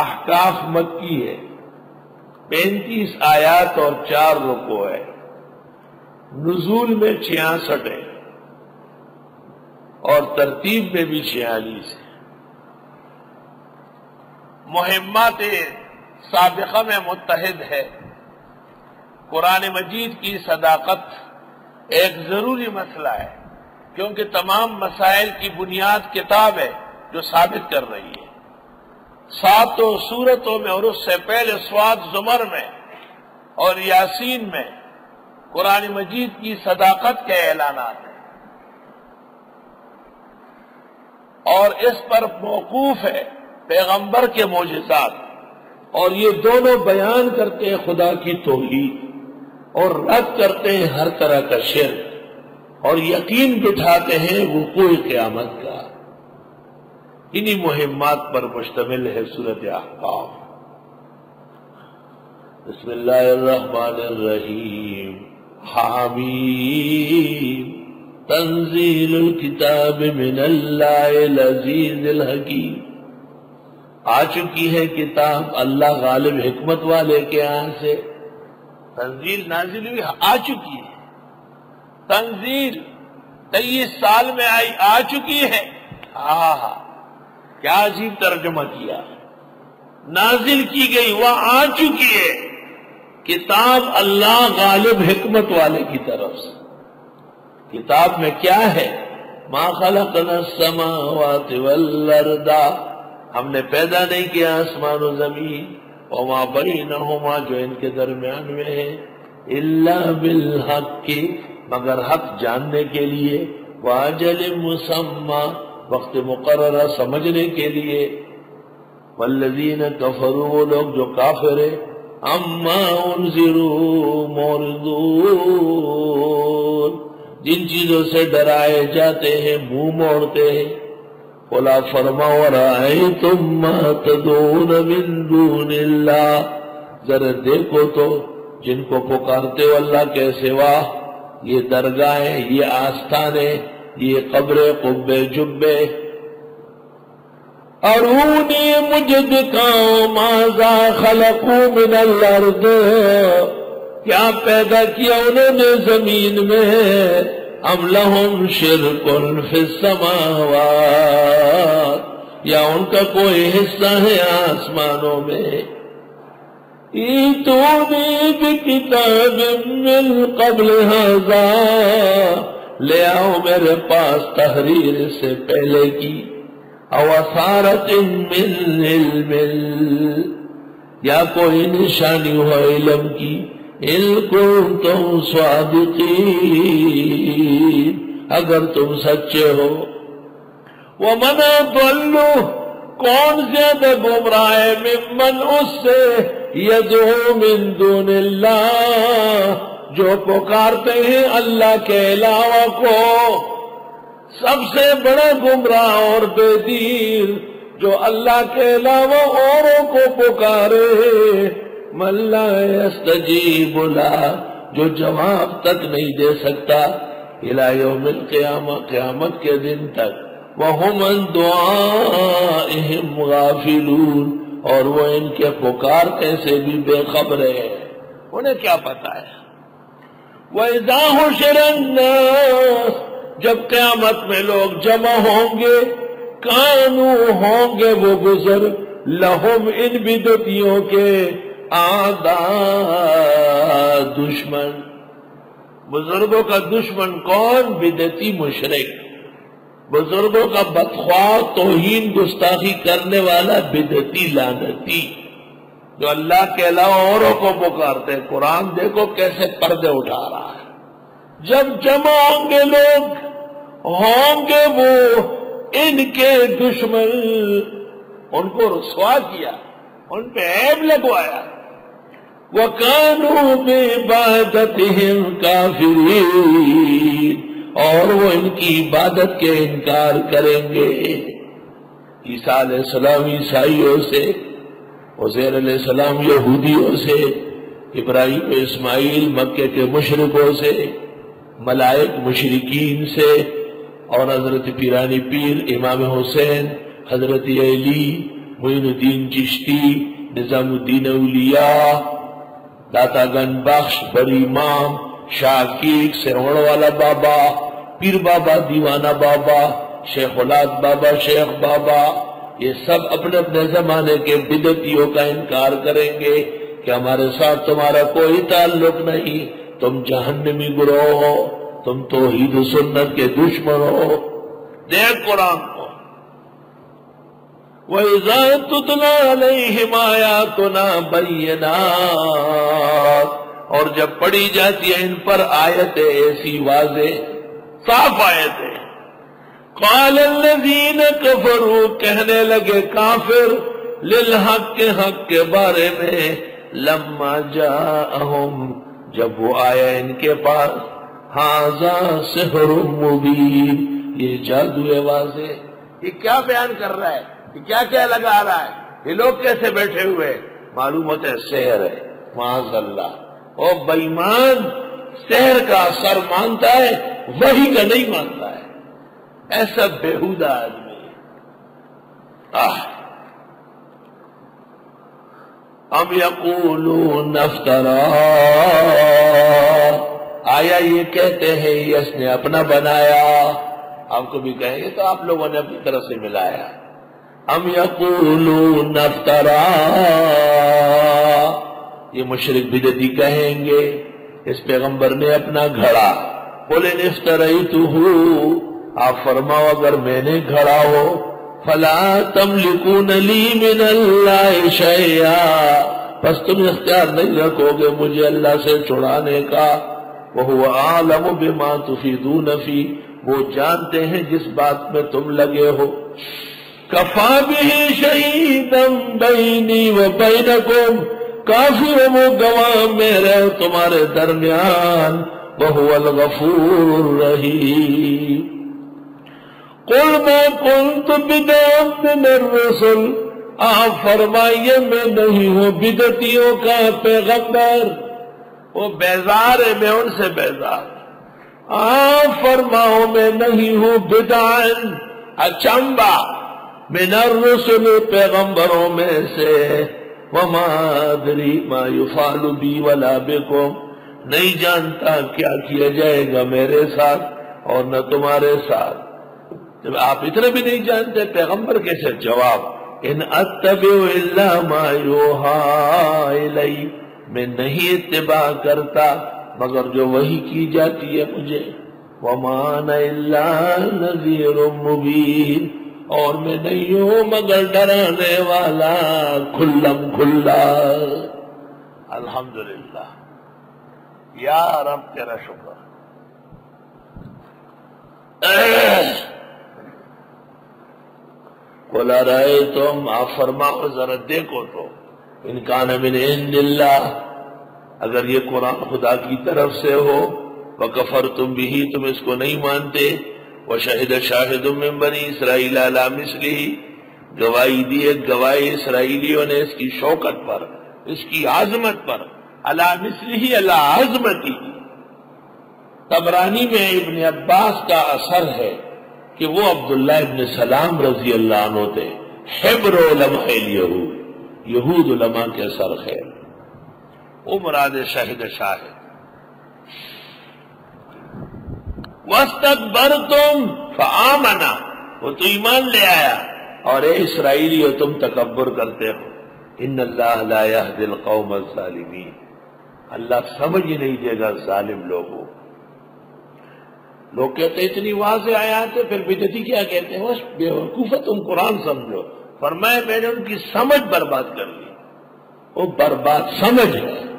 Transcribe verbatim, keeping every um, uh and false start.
احقاف مکی ہے، پینتیس آیات اور چار رکو ہے، نزول میں چھیاسٹھ ہے اور ترتیب میں بھی چھیالیس ہے۔ مہمات سابقہ میں متحد ہے۔ قرآن مجید کی صداقت ایک ضروری مسئلہ ہے کیونکہ تمام مسائل کی بنیاد کتاب ہے جو ثابت کر رہی ہے۔ ساتوں سورتوں میں اور اس سے پہلے سواد زمر میں اور یاسین میں قرآن مجید کی صداقت کے اعلانات ہیں اور اس پر موقوف ہے پیغمبر کے معجزات، اور یہ دونوں بیان کرتے ہیں خدا کی توحید اور رد کرتے ہیں ہر طرح کا شرک اور یقین بٹھاتے ہیں وقوع قیامت کا۔ انہی مہمات پر مشتمل ہے سورۃ احقاف۔ بسم اللہ الرحمن الرحیم۔ حم تنزیل الکتاب من اللہ العزیز الحکیم۔ آ چکی ہے کتاب اللہ غالب حکمت والے کے یہاں سے، تنزیل نازل ہوئی، آ چکی ہے تنزیل، تیئیس سال میں آئی، آ چکی ہے۔ آہا کیا عجیب ترجمہ کیا، نازل کی گئی وہ آ چکی ہے کتاب اللہ غالب حکمت والے کی طرف سے۔ کتاب میں کیا ہے؟ ما خلقنا السماوات والارض، ہم نے پیدا نہیں کیا آسمان و زمین، وما بینہما جو ان کے درمیان میں ہے، الا بالحق کی مگر حق جاننے کے لیے، واجل مسمى وقت مقررہ سمجھنے کے لیے، والذین کفروا لوگ جو کافر ہیں، اما انذروا معرضون جن چیزوں سے ڈرائے جاتے ہیں منہ موڑتے ہیں۔ وَلَا فَرْمَا وَرَأَيْتُمْ مَا تَدْعُونَ مِن دُونِ اللَّهِ، ذرا دیکھو تو جن کو پکارتے ہو اللہ کے سوا، یہ درگاہیں، یہ آستانیں، یہ قبریں، قبے، جبے، اَرُونِ مُجھے دکھاؤ مَاذَا خَلَقُوا مِنَ الْأَرْضِ، کیا پیدا کیا انہوں نے زمین میں، ام لہم شرک فی السماوات، یا ان کا کوئی حصہ ہے آسمانوں میں۔ ایتونی بکتاب من قبل ھذا، لے آؤ میرے پاس تحریر سے پہلے کی، او اثارۃ من علم، یا کوئی نشانی ہو علم کی، اِلْكُمْ تُمْ صَادِقِينَ، اگر تم سچے ہو۔ وَمَنَا ضَلُّ، کون زیادہ گمراہ ہے، ممن اس سے، یدعو من دون اللہ، جو پکارتے ہیں اللہ کے علاوہ کو۔ سب سے بڑا گمراہ اور بے دین جو اللہ کے علاوہ اوروں کو پکارے، مَن لَا يَسْتَجِيبُ لَهُ، جو جواب تک نہیں دے سکتا، إِلَىٰ يَوْمِ الْقِيَامَةِ، قیامت کے دن تک، وَهُمْ عَن دُعَائِهِمْ غَافِلُونَ، اور وہ ان کے پکار کیسے بھی بے خبر ہیں، انہیں کیا پتا ہے۔ وَإِذَا حُشِرَ النَّاسُ، جب قیامت میں لوگ جمع ہوں گے، كَانُوا، ہوں گے وہ بزر، لَهُمْ ان بدعتیوں کے آدھا دشمن۔ بزرگوں کا دشمن کون؟ بدعتی مشرک، بزرگوں کا بدخواہ، توہین گستاخی کرنے والا، بدعتی لعنتی جو اللہ کے علاوہ اوروں کو پکارتے ہیں۔ قرآن دیکھو کیسے پردے اٹھا رہا ہے۔ جب جمع ہوں گے لوگ، ہوں گے وہ ان کے دشمن، ان کو رسوا کیا، ان پہ عیب لگوایا۔ وَكَانُوا بِعِبَادَتِهِمْ کَافِرِينَ، اور وہ ان کی عبادت کے انکار کریں گے۔ عیسیٰ علیہ السلام عیسائیوں سے، عزیر علیہ السلام یہودیوں سے، ابراہیم و اسماعیل مکہ کے مشرکوں سے، ملائک مشرکین سے، اور حضرت پیرانی پیر امام حسین، حضرت علی، معین الدین چشتی، نظام الدین اولیاء، داتا گن بخش، بر امام، شاکیق، سرون والا بابا، پیر بابا، دیوانہ بابا، شیخ اولاد بابا، شیخ بابا، یہ سب اپنے اپنے زمانے کے بدعتیوں کا انکار کریں گے کہ ہمارے ساتھ تمہارا کوئی تعلق نہیں، تم جہنمی گروہ ہو، تم توحید و سنت کے دشمن ہو۔ دیکھ قرآن کو، وَإِذَا تُتْلَىٰ عَلَيْهِمْ آیَاتُنَا بَيِّنَاتٍ، اور جب پڑھی جاتی ہیں ان پر آیتیں ایسی واضح صاف آیتیں، قال الذین کفروا، کہنے لگے کافر، للحق کے حق کے بارے میں، لما جاءہم، جب وہ آیا ان کے پاس، ھذا سحر مبین، یہ جادوئے واضح۔ یہ کیا بیان کر رہا ہے؟ یہ کیا کیا لگا رہا ہے؟ یہ لوگ کیسے بیٹھے ہوئے؟ معلومت ہے سحر ہے، معاذ اللہ۔ اور بےمان سحر کا اثر مانتا ہے، وحی کا نہیں مانتا ہے، ایسا بیہودہ آدمی ہے۔ آہ ام یقولون افترا، آیا یہ کہتے ہیں یہ اس نے اپنا بنایا، آپ کو بھی کہیں گے تو آپ لوگوں نے اپنی طرف سے ملایا۔ ام یقولون افترا، یہ مشرک بدعتی کہیں گے اس پیغمبر نے اپنا گھڑا، قل ان افتریتہ، آپ فرماؤ اگر میں نے گھڑا ہو، فَلَا تَمْلِكُونَ لِي مِنَ اللَّهِ شَيْئًا، پس تم اختیار نہیں رکھو گے مجھے اللہ سے چھڑانے کا۔ وَهُوَ عَالَمُ بِمَا تُفِيدُونَ فِيهِ، وہ جانتے ہیں جس بات میں تم لگے ہو۔ كَفَى بِهِ شَهِيدًا بَيْنِي وَبَيْنَكُمْ، کافی ہو وہ گواہ میرے تمہارے درمیان۔ وَهُوَ الْغَفُورُ الرَّحِيمُ، قُلْ مَا كُنْتُ بِدْعًا مِنَ الرُّسُلِ، آپ فرمائیے میں نہیں ہوں بدعتیوں کا پیغمبر۔ وہ بیزار ہے، میں ان سے بیزار۔ آپ فرماؤ میں نہیں ہوں بدعاً، اچمبا، مِنَ الرُّسُلِ، پیغمبروں میں سے۔ وَمَا أَدْرِي مَا يُفْعَلُ بِي وَلَا بِكُمْ، نہیں جانتا کیا کیا جائے گا میرے ساتھ اور نہ تمہارے ساتھ۔ جب آپ اتنے بھی نہیں جانتے پیغمبر کیسے جواب؟ ان اتبع الا ما یوحی الی، میں نہیں اتباع کرتا مگر جو وحی کی جاتی ہے مجھے۔ وما انا الا نذیر مبین، اور میں نہیں ہوں مگر ڈرانے والا کھلم کھلا۔ الحمدللہ، یا رب تیرا شکر۔ قُلْ أَرَأَيْتُمْ، آپ فرماؤ ذرا دیکھو تو، إِنْ كَانَ مِنْ عِنْدِ اللَّهِ، اگر یہ قرآن خدا کی طرف سے ہو، وَكَفَرْتُمْ بِهِ، تم اس کو نہیں مانتے، وَشَهِدَ شَاهِدٌ مِّن بَنِي إِسْرَائِيلَ عَلَىٰ مِثْلِهِ، گواہی دیئے گواہی اسرائیلیوں نے اس کی شوکت پر، اس کی عظمت پر، عَلَىٰ مِثْلِهِ، عَلَىٰ عَظْمَتِهِ۔ طبرانی میں ابن عباس کا اثر ہے کہ وہ عبداللہ ابن سلام رضی اللہ عنہ تھے، حبر علماء الیہود، یہود علماء کے سر خیر، وہ مراد شاہد شاہد۔ وَاسْتَكْبَرْتُمْ فَآمَنَا، وہ تو ایمان لے آیا، اور اے اسرائیلیو تم تکبر کرتے ہو۔ اِنَّ اللَّهَ لَا يَهْدِ الْقَوْمَ الظَّالِمِينَ، اللہ سمجھ ہی نہیں دے گا ظالم لوگوں۔ لوگ کہتے ہیں اتنی واضح آیات ہے، پھر بدعتی کیا کہتے ہیں؟ بے وقوفو تم قرآن سمجھو۔ فرمایا میں نے ان کی سمجھ برباد کر لی، وہ برباد سمجھ ہے۔